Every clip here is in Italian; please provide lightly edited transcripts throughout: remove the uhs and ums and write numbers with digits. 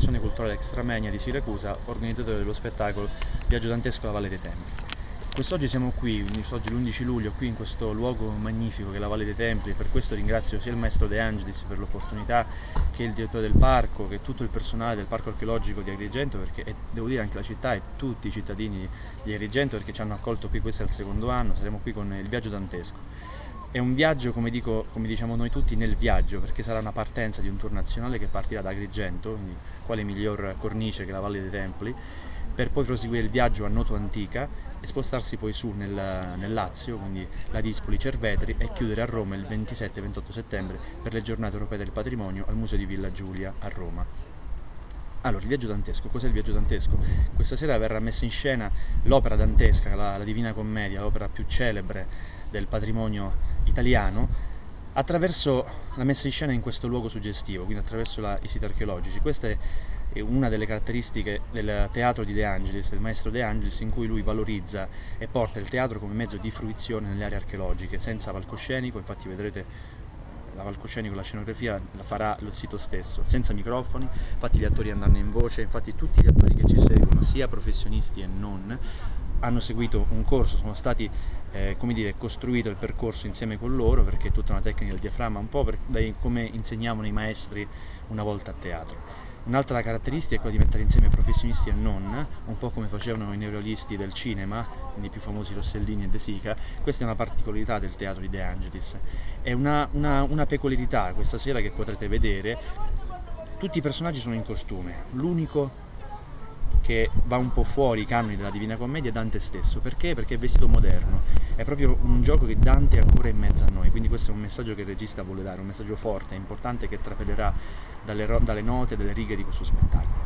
Associazione Culturale Extramenia di Siracusa, organizzatore dello spettacolo Viaggio Dantesco alla Valle dei Templi. Quest'oggi siamo qui, oggi l'11 luglio, qui in questo luogo magnifico che è la Valle dei Templi, e per questo ringrazio sia il maestro De Angelis per l'opportunità, che il direttore del parco, che tutto il personale del parco archeologico di Agrigento, perché devo dire anche la città e tutti i cittadini di Agrigento, perché ci hanno accolto qui, questo è il secondo anno, saremo qui con il Viaggio Dantesco. È un viaggio, come diciamo noi tutti, nel viaggio, perché sarà una partenza di un tour nazionale che partirà da Agrigento, quindi quale miglior cornice che la Valle dei Templi, per poi proseguire il viaggio a Noto Antica e spostarsi poi su nel Lazio, quindi Ladispoli, Cervetri, e chiudere a Roma il 27-28 settembre per le giornate europee del patrimonio al Museo di Villa Giulia a Roma. Allora, il Viaggio Dantesco, cos'è il Viaggio Dantesco? Questa sera verrà messa in scena l'opera dantesca, la Divina Commedia, l'opera più celebre del patrimonio italiano, attraverso la messa in scena in questo luogo suggestivo, quindi attraverso i siti archeologici. Questa è una delle caratteristiche del teatro di De Angelis, del maestro De Angelis, in cui lui valorizza e porta il teatro come mezzo di fruizione nelle aree archeologiche, senza palcoscenico, infatti vedrete la palcoscenico, la scenografia la farà lo sito stesso, senza microfoni, infatti gli attori andranno in voce, infatti tutti gli attori che ci seguono, sia professionisti e non, hanno seguito un corso, sono stati, costruito il percorso insieme con loro, perché è tutta una tecnica del diaframma, un po' come insegnavano i maestri una volta a teatro. Un'altra caratteristica è quella di mettere insieme professionisti e non, un po' come facevano i neorealisti del cinema, quindi i più famosi Rossellini e De Sica. Questa è una particolarità del teatro di De Angelis, è una peculiarità questa sera che potrete vedere. Tutti i personaggi sono in costume, l'unico che va un po' fuori i canoni della Divina Commedia è Dante stesso. Perché? Perché è vestito moderno, è proprio un gioco che Dante è ancora in mezzo a noi, quindi questo è un messaggio che il regista vuole dare, un messaggio forte, importante, che trapederà dalle note, dalle righe di questo spettacolo.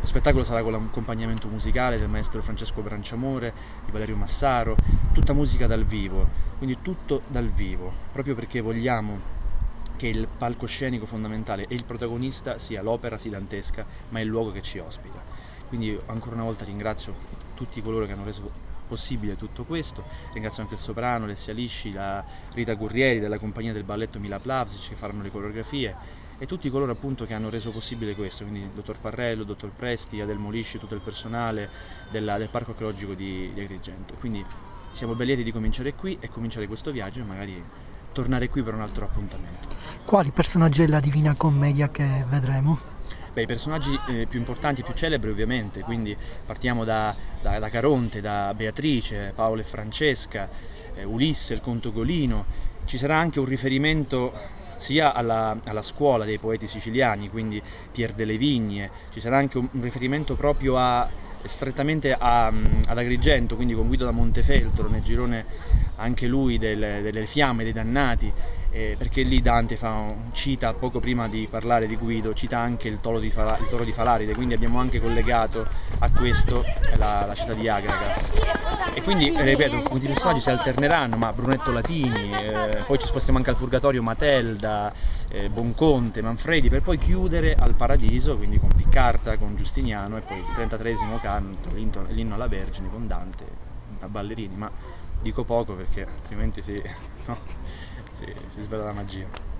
Lo spettacolo sarà con l'accompagnamento musicale del maestro Francesco Branciamore, di Valerio Massaro, tutta musica dal vivo, quindi tutto dal vivo, proprio perché vogliamo che il palcoscenico fondamentale e il protagonista sia l'opera, sì dantesca, ma è il luogo che ci ospita. Quindi ancora una volta ringrazio tutti coloro che hanno reso possibile tutto questo, ringrazio anche il soprano, Alessia Lisci, la Rita Gurrieri della compagnia del balletto Mila Plafsic, che faranno le coreografie, e tutti coloro appunto che hanno reso possibile questo, quindi il dottor Parrello, il dottor Presti, Adel Molisci, tutto il personale del parco archeologico di Agrigento. Quindi siamo ben lieti di cominciare qui e cominciare questo viaggio e magari tornare qui per un altro appuntamento. Quali personaggi della Divina Commedia che vedremo? Beh, i personaggi più importanti, più celebri ovviamente, quindi partiamo da Caronte, da Beatrice, Paolo e Francesca, Ulisse, il Conte Ugolino. Ci sarà anche un riferimento sia alla scuola dei poeti siciliani, quindi Pier Delle Vigne, ci sarà anche un riferimento proprio strettamente ad Agrigento, quindi con Guido da Montefeltro, nel girone anche lui delle fiamme, dei dannati, perché lì Dante cita, poco prima di parlare di Guido, cita anche il toro di Falaride, quindi abbiamo anche collegato a questo la città di Agragas. E quindi, ripeto, molti personaggi si alterneranno, ma Brunetto Latini, poi ci spostiamo anche al Purgatorio, Matelda, Bonconte, Manfredi, per poi chiudere al Paradiso, quindi con Piccarda, con Giustiniano, e poi il 33° canto, l'inno alla Vergine con Dante, da ballerini, ma dico poco perché altrimenti si svela la magia.